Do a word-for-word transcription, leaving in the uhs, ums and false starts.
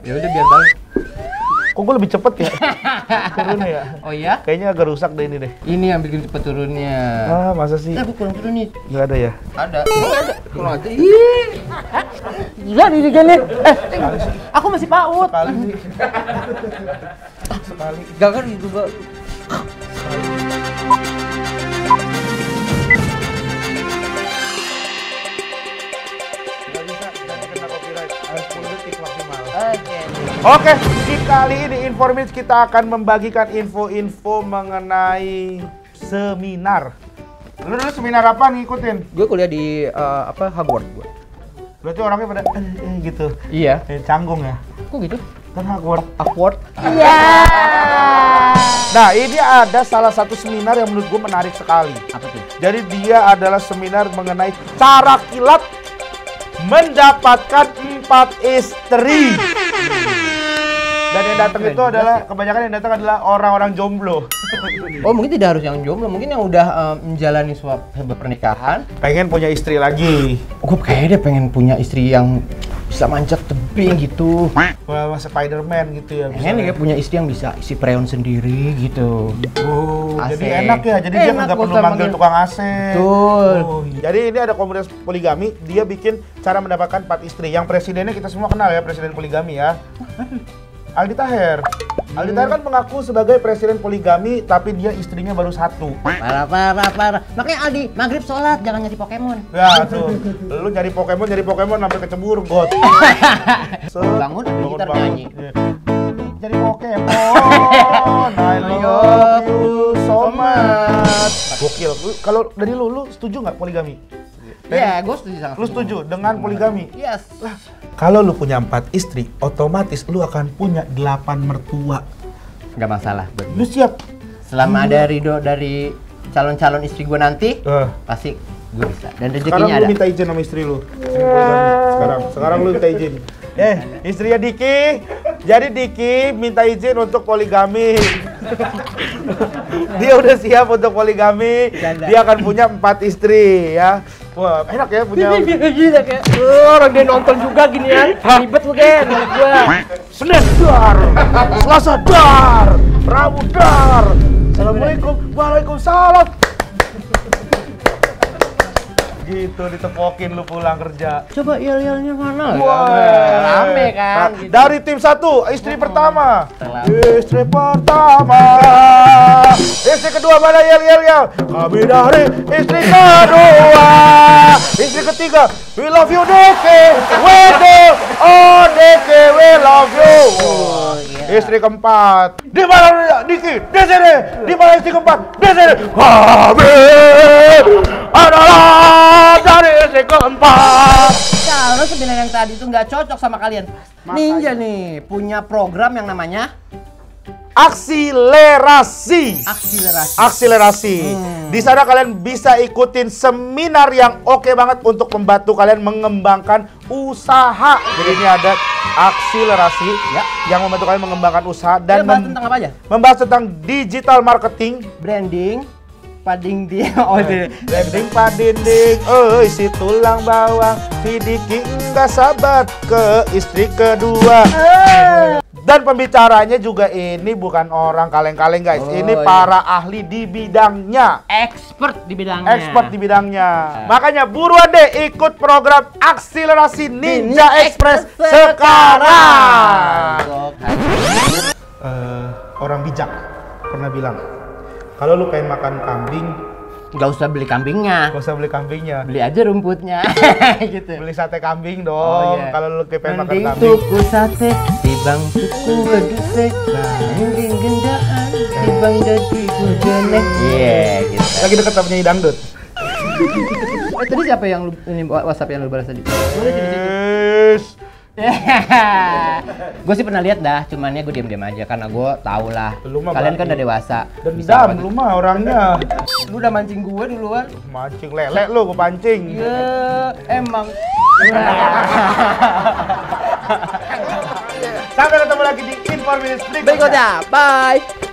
Ya udah biar tahu. Kok gue lebih cepet ya? Turunnya ya? Oh iya? Kayaknya agak rusak deh ini deh. Ini yang bikin cepet turunnya. Ah masa sih? Nah, gue kurang turun nih. Gak ada ya? Ada. Gak ada. Kurang aja. Iiih. Gila nih juga nih. Eh, aku masih paut. Sekali sih. Sekali. Gak kan gitu gak. Oke, kali ini Informins kita akan membagikan info-info mengenai seminar. Lu dulu seminar apa ngikutin? Gue kuliah di uh, apa Hogwarts gue. Berarti orangnya pada eh, eh, gitu. Iya. Eh, canggung ya. Kok gitu? Kan Hogwarts. Hogwarts. Iya. Nah, ini ada salah satu seminar yang menurut gue menarik sekali. Apa tuh? Jadi dia adalah seminar mengenai cara kilat mendapatkan empat istri. Dan yang datang itu adalah, kebanyakan yang datang adalah orang-orang jomblo. Oh mungkin tidak harus yang jomblo, mungkin yang udah um, menjalani suatu pernikahan. Pengen punya istri lagi. Gue kayaknya dia pengen punya istri yang bisa manjat tebing gitu. Wah, Spider-Man gitu ya. Pengen dia punya istri yang bisa isi preon sendiri gitu. Oh, A C. Jadi enak ya, jadi eh, dia nggak perlu manggil tukang A C. Betul. Oh, jadi ini ada komunitas poligami, dia bikin cara mendapatkan empat istri. Yang presidennya kita semua kenal ya, presiden poligami ya. Aldi Tahir. Aldi Tahir kan mengaku sebagai presiden poligami, tapi dia istrinya baru satu. Parah, parah, parah. Makanya Aldi, maghrib sholat, jangan nyari Pokemon. Ya tuh, lu nyari Pokemon, nyari Pokemon sampai kecebur, god. So, bangun, bangun, bangun, nyanyi. Jadi Pokemon, I love you so much. Gokil. Kalau dari lu, lu setuju nggak poligami? Iya, gue setuju sangat. Lu setuju dengan poligami? Yes. Lah. Kalau lu punya empat istri, otomatis lu akan punya delapan mertua. Gak masalah. Bener. Lu siap? Selama hmm. ada ridho dari calon-calon istri gue nanti, uh. pasti gue bisa. Dan rezekinya ada. Sekarang lu minta izin sama istri lu. Sekarang, sekarang lu minta izin. Eh, istrinya Dicky. Jadi Dicky minta izin untuk poligami. Dia udah siap untuk poligami. Canda. Dia akan punya empat istri ya. Wah, enak ya punya. Orang dia nonton juga gini ya. Ribet lu kan. Senin dar, Selasa dar, Rabu dar. Assalamualaikum, waalaikumsalam. Gitu ditepokin lu pulang kerja. Coba yel-yelnya mana? Wah, rame kan. Gitu. Dari tim satu, istri oh, pertama. Telah. Istri pertama. Istri kedua mana yel-yel-yel? Kami dari istri kedua. Istri ketiga, we love you Dicky. We do. Oh Dicky, we love you. Oh, yeah. Istri keempat. Di mana Dicky? Di sini. Di mana istri keempat? Di sini. Kami adalah dari istri keempat. Kalau sembilan yang tadi itu nggak cocok sama kalian. Masa Ninja aja nih punya program yang namanya Akselerasi. Akselerasi. Akselerasi. Hmm. Di sana kalian bisa ikutin seminar yang oke banget untuk membantu kalian mengembangkan usaha. Jadi ini ada Akselerasi ya, yang membantu kalian mengembangkan usaha dan membahas tentang apa aja? Membahas tentang digital marketing, branding, pading dia, oh deh, branding padinding, oh isi tulang bawang, si Dicky nggak sabar ke istri kedua. Dan pembicaranya juga ini bukan orang kaleng-kaleng guys, oh, ini iya. para ahli di bidangnya, expert di bidangnya, expert di bidangnya. Uh. Makanya buruan deh ikut program Akselerasi Ninja Xpress sekarang. Uh, orang bijak pernah bilang, kalau lu pengen makan kambing, nggak usah beli kambingnya. Nggak usah beli kambingnya. Beli aja rumputnya. Gitu. Beli sate kambing dong. Oh, yeah. Kalau lu pengen mending makan kambing. Mending tuku sate, dibang tuku wedusek. Mending gendaan, dibang dadi gudenek. Iya, gitu. Lagi deket sama penyanyi dangdut. Eh, tadi siapa yang lu, ini WhatsApp yang lu balas tadi? Yes. Gue sih pernah lihat dah, cuman ya gue diam-diam aja karena gue tau lah. Kalian kan udah dewasa. Dendam lu mah orangnya. Lu udah mancing gue duluan. Mancing lele lu, gue pancing. Iya, emang. Sampai ketemu lagi di Informins berikutnya. Bye.